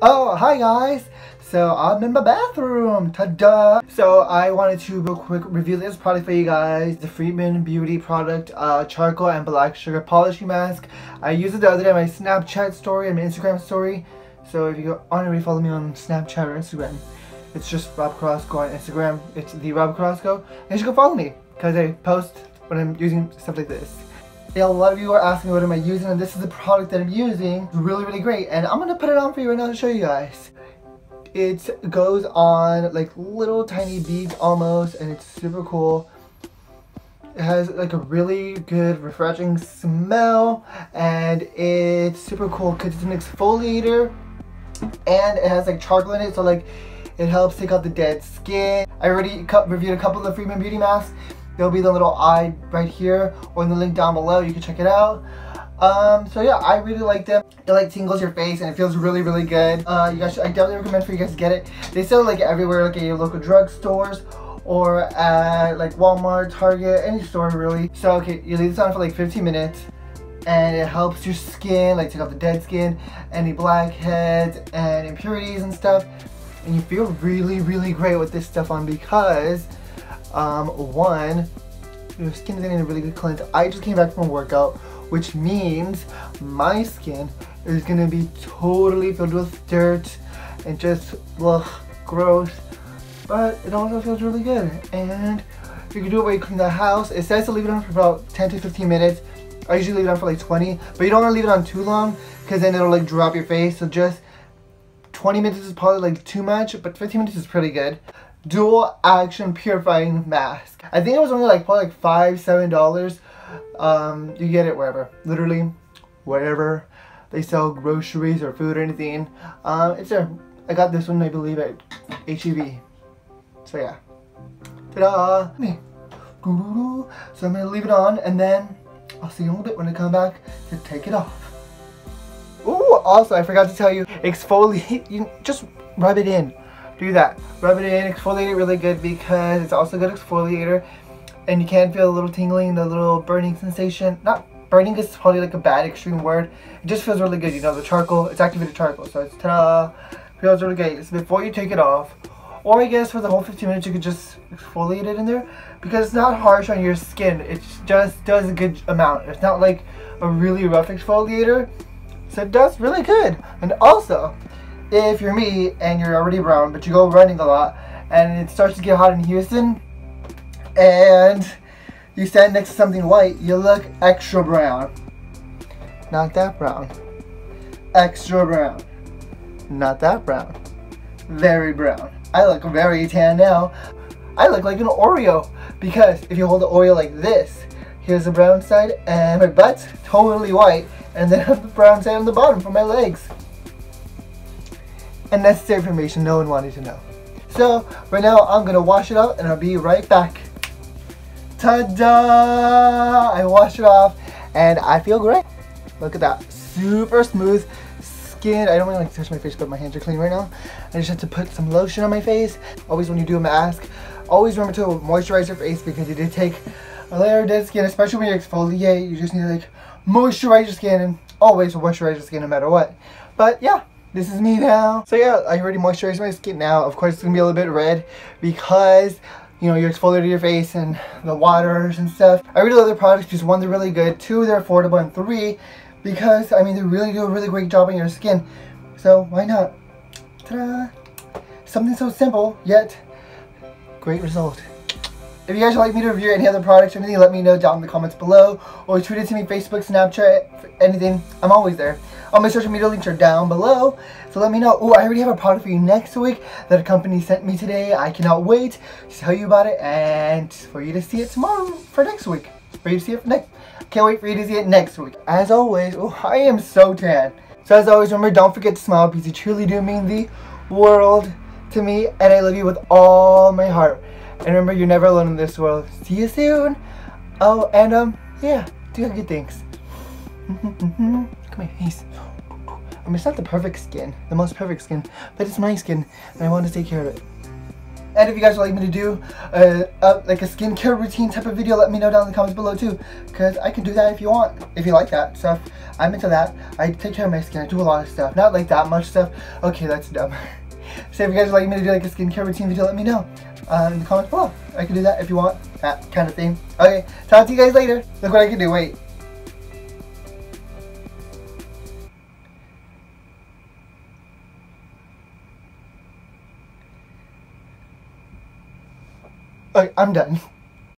Oh, hi guys! So I'm in my bathroom! Ta-da! So I wanted to real quick review this product for you guys. The Freeman Beauty product, charcoal and black sugar polishing mask. I used it the other day on my Snapchat story and my Instagram story. So if you go on and follow me on Snapchat or Instagram, it's just Rob Carrasco on Instagram. It's the Rob Carrasco. And you should go follow me because I post when I'm using stuff like this. Yeah, a lot of you are asking what am I using, and this is the product that I'm using. It's really, really great, and I'm going to put it on for you right now to show you guys. It goes on like little tiny beads almost, and it's super cool. It has like a really good refreshing smell, and it's super cool because it's an exfoliator, and it has like charcoal in it, so like it helps take out the dead skin. I already reviewed a couple of the Freeman Beauty masks. There'll be the little eye right here or in the link down below. You can check it out. So yeah, I really like them. It like tingles your face and it feels really, really good. You guys I definitely recommend for you guys to get it. They sell like everywhere, like at your local drugstores or at like Walmart, Target, any store really. So okay, you leave this on for like 15 minutes and it helps your skin, like take off the dead skin, any blackheads and impurities and stuff. And you feel really, really great with this stuff on because one, your skin is getting a really good cleanse. I just came back from a workout, which means my skin is gonna be totally filled with dirt and just ugh, gross, but it also feels really good. And you can do it while you clean the house. It says to leave it on for about 10 to 15 minutes. I usually leave it on for like 20, but you don't want to leave it on too long because then it'll like drop your face. So just 20 minutes is probably like too much, but 15 minutes is pretty good. Dual action purifying mask. I think it was only like probably like $5–7. You get it wherever, literally wherever they sell groceries or food or anything. It's there. I got this one, I believe, at HEB. So yeah, ta-da! So I'm gonna leave it on, and then I'll see you in a little bit when I come back to take it off. Ooh! Also, I forgot to tell you, exfoliate. You just rub it in. Do that. Rub it in, exfoliate it really good because it's also a good exfoliator and you can feel a little tingling, the little burning sensation. Not burning is probably like a bad extreme word. It just feels really good, you know, the charcoal, it's activated charcoal, so it's ta-da, feels really good. It's before you take it off, or I guess for the whole 15 minutes you could just exfoliate it in there because it's not harsh on your skin. It just does a good amount. It's not like a really rough exfoliator, so it does really good. And also, if you're me and you're already brown but you go running a lot and it starts to get hot in Houston and you stand next to something white, you look extra brown. Not that brown. Extra brown. Not that brown. Very brown. I look very tan now. I look like an Oreo because if you hold the Oreo like this, here's the brown side and my butt's totally white and then I have the brown side on the bottom for my legs. Unnecessary information no one wanted to know. So right now I'm gonna wash it off and I'll be right back. Ta-da! I washed it off and I feel great. Look at that, super smooth skin. I don't really like to touch my face but my hands are clean right now. I just have to put some lotion on my face. Always when you do a mask, always remember to moisturize your face because you did take a layer of dead skin, especially when you exfoliate. You just need to like moisturize your skin and always moisturize your skin no matter what. But yeah. This is me now. So yeah, I already moisturized my skin now. Of course, it's gonna be a little bit red because, you know, you're exfoliated to your face and the waters and stuff. I really love their products because one, they're really good. Two, they're affordable. And three, because, I mean, they really do a really great job on your skin. So why not? Ta-da! Something so simple, yet great result. If you guys would like me to review any other products or anything, let me know down in the comments below. Or tweet it to me, Facebook, Snapchat, anything. I'm always there. All my social media links are down below. So let me know. Oh, I already have a product for you next week that a company sent me today. I cannot wait to tell you about it and for you to see it tomorrow for next week. For you to see it next. Can't wait for you to see it next week. As always, oh, I am so tan. So as always, remember, don't forget to smile because you truly do mean the world to me. And I love you with all my heart. And remember, you're never alone in this world. See you soon. Oh, and yeah, do good things. Look at my face. I mean, it's not the perfect skin, the most perfect skin, but it's my skin, and I want to take care of it. And if you guys would like me to do like a skincare routine type of video, let me know down in the comments below too, because I can do that if you want, if you like that stuff. I'm into that. I take care of my skin. I do a lot of stuff. Not like that much stuff. Okay, that's dumb. So if you guys would like me to do like a skincare routine video, let me know in the comments below. I can do that if you want, that kind of thing. Okay, talk to you guys later. Look what I can do. Wait. Okay, I'm done.